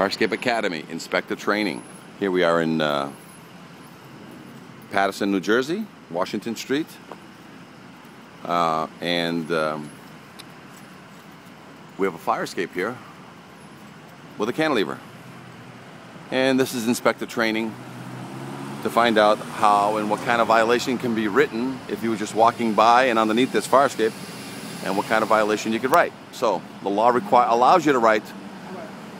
Fire Escape Academy, inspector training. Here we are in Paterson, New Jersey, Washington Street. We have a fire escape here with a cantilever. And this is inspector training to find out how and what kind of violation can be written if you were just walking by and underneath this fire escape, and what kind of violation you could write. So the law allows you to write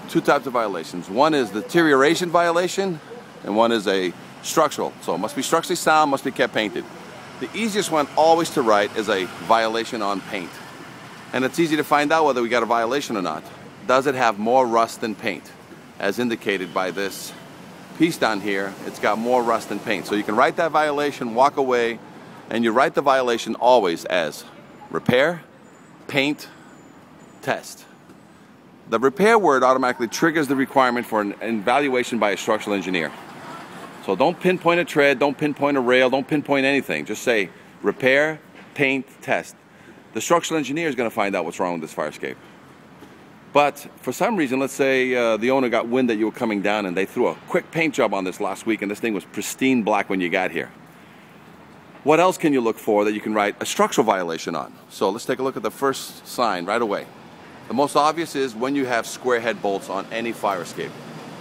two types of violations. One is the deterioration violation, and one is a structural. So it must be structurally sound, must be kept painted. The easiest one always to write is a violation on paint. And it's easy to find out whether we got a violation or not. Does it have more rust than paint? As indicated by this piece down here, it's got more rust than paint. So you can write that violation, walk away, and you write the violation always as repair, paint, test. The repair word automatically triggers the requirement for an evaluation by a structural engineer. So don't pinpoint a tread, don't pinpoint a rail, don't pinpoint anything. Just say repair, paint, test. The structural engineer is going to find out what's wrong with this fire escape. But for some reason, let's say the owner got wind that you were coming down and they threw a quick paint job on this last week and this thing was pristine black when you got here. What else can you look for that you can write a structural violation on? So let's take a look at the first sign right away. The most obvious is when you have square head bolts on any fire escape.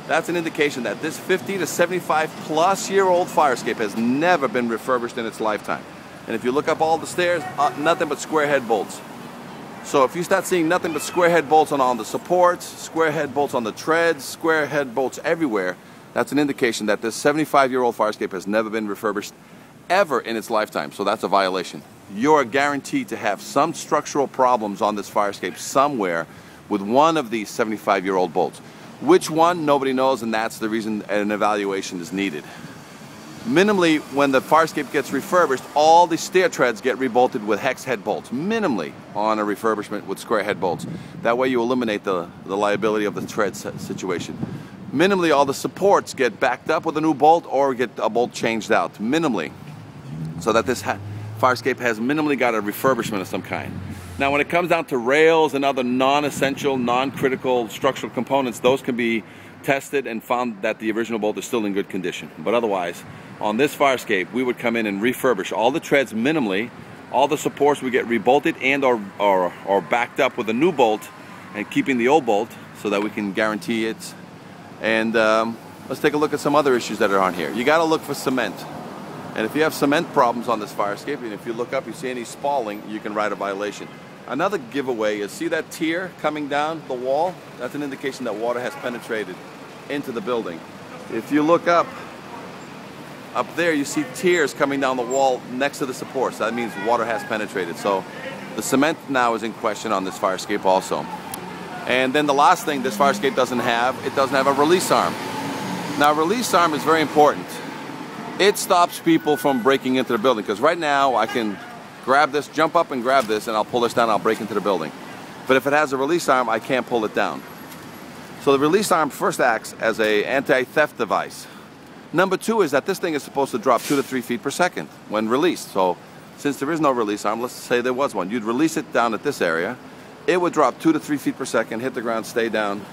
That's an indication that this 50 to 75 plus year old fire escape has never been refurbished in its lifetime. And if you look up all the stairs, nothing but square head bolts. So if you start seeing nothing but square head bolts on all the supports, square head bolts on the treads, square head bolts everywhere, that's an indication that this 75-year-old fire escape has never been refurbished ever in its lifetime. So that's a violation. You're guaranteed to have some structural problems on this fire escape somewhere with one of these 75-year-old bolts. Which one? Nobody knows, and that's the reason an evaluation is needed. Minimally, when the fire escape gets refurbished, all the stair treads get rebolted with hex head bolts, minimally on a refurbishment with square head bolts. That way you eliminate the liability of the tread situation. Minimally, all the supports get backed up with a new bolt or get a bolt changed out, minimally. So that this fire escape has minimally got a refurbishment of some kind. Now, when it comes down to rails and other non-essential, non-critical structural components, those can be tested and found that the original bolt is still in good condition. But otherwise, on this fire escape, we would come in and refurbish all the treads minimally, all the supports would get rebolted and or backed up with a new bolt, and keeping the old bolt so that we can guarantee it. And let's take a look at some other issues that are on here. You got to look for cement. And if you have cement problems on this fire escape, and if you look up, you see any spalling, you can write a violation. Another giveaway is, see that tier coming down the wall? That's an indication that water has penetrated into the building. If you look up there, you see tiers coming down the wall next to the supports. That means water has penetrated. So the cement now is in question on this fire escape also. And then the last thing this fire escape doesn't have, it doesn't have a release arm. Now, release arm is very important. It stops people from breaking into the building, because right now I can grab this, jump up and grab this, and I'll pull this down, I'll break into the building. But if it has a release arm, I can't pull it down. So the release arm first acts as an anti-theft device. Number two is that this thing is supposed to drop 2 to 3 feet per second when released. So since there is no release arm, let's say there was one. You'd release it down at this area. It would drop 2 to 3 feet per second, hit the ground, stay down.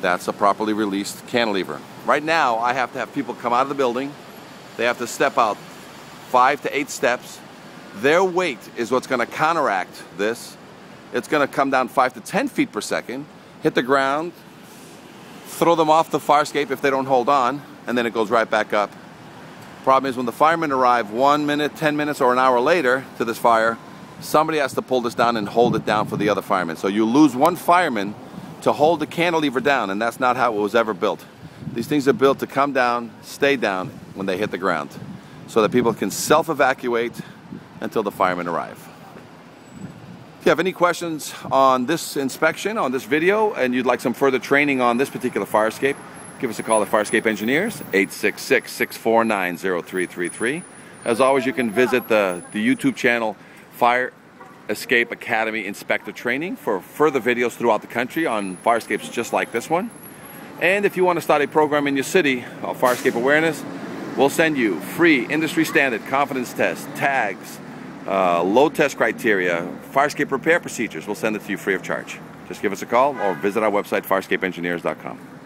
That's a properly released cantilever. Right now, I have to have people come out of the building. They have to step out 5 to 8 steps. Their weight is what's going to counteract this. It's going to come down 5 to 10 feet per second, hit the ground, throw them off the fire escape if they don't hold on, and then it goes right back up. Problem is, when the firemen arrive 1 minute, 10 minutes, or an hour later to this fire, somebody has to pull this down and hold it down for the other firemen. So you lose one fireman to hold the cantilever down, and that's not how it was ever built. These things are built to come down, stay down when they hit the ground, so that people can self-evacuate until the firemen arrive. If you have any questions on this inspection, on this video, and you'd like some further training on this particular fire escape, give us a call at Fire Escape Engineers, 866-649-0333. As always, you can visit the YouTube channel, Fire Escape Academy Inspector Training, for further videos throughout the country on fire escapes just like this one. And if you want to start a program in your city of fire escape awareness, we'll send you free industry standard confidence tests, tags, load test criteria, fire escape repair procedures. We'll send it to you free of charge. Just give us a call or visit our website, fireescapeengineers.com.